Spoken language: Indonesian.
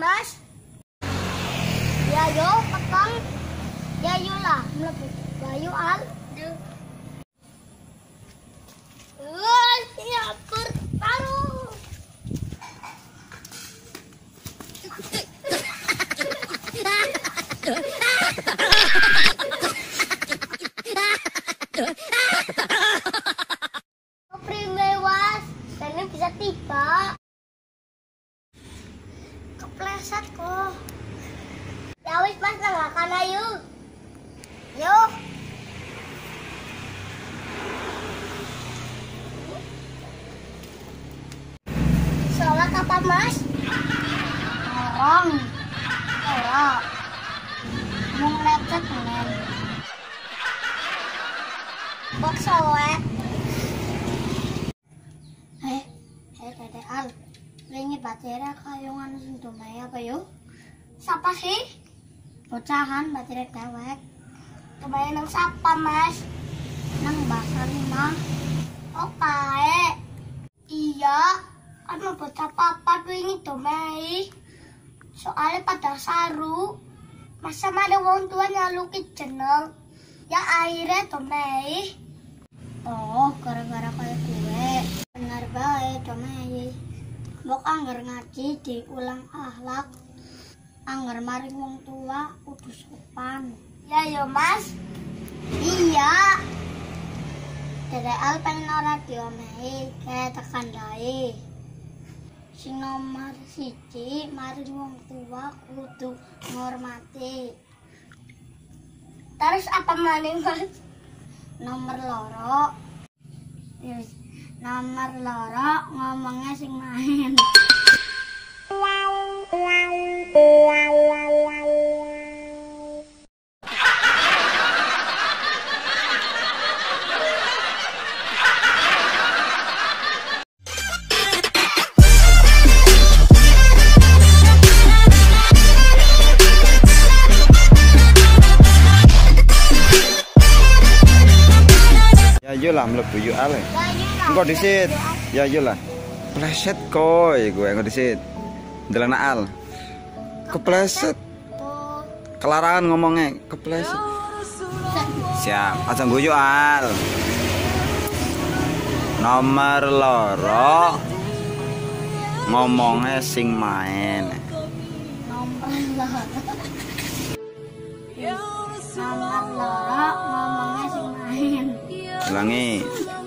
panas. Yayo petang, yayolah mlebu bayu al. Woi, siap bertarung. Kopri mewas, dan bisa tiba. Kepleset kok. Ya wis pas nanggakan ayo. Yuk. Sholat apa mas? Orang. Orang. Mung lecet men. Kok sholat? Dede Al. Lengi batera kayongan suntumaya apa yuk? Siapa sih? Bocahan batera dewek. Kebayang nang siapa mas? Nang bahasa lima. Oh kae. Iya. Anu bocah papa tuh ini domai. Soalnya pada saru. Masa ada wong tua nyaluki jeneng. Ya akhirnya domai. Oh gara-gara kaya gue. Benar baik domai. Bok anggar ngaji diulang akhlak. Anggar maring wong tua kudu sopan. Ya yo mas. Iya. Dede Al pengen ora diomehi, kaya tekandai. Sing nomor siji maring wong tua kudu ngormati. Terus apa maning mas? Nomor loro ngomongnya sing main. Yayolah mlebu yo ale. Engko disit. Yayolah. Pleset koe kowe engko disit. Ndelana Al. Kepleset. Kelarangan ngomongnya, kepleset. Siap, aja guyu Al. Nomor loro ngomongnya sing main. Nomor loro ngomongnya sing main. Ulangi.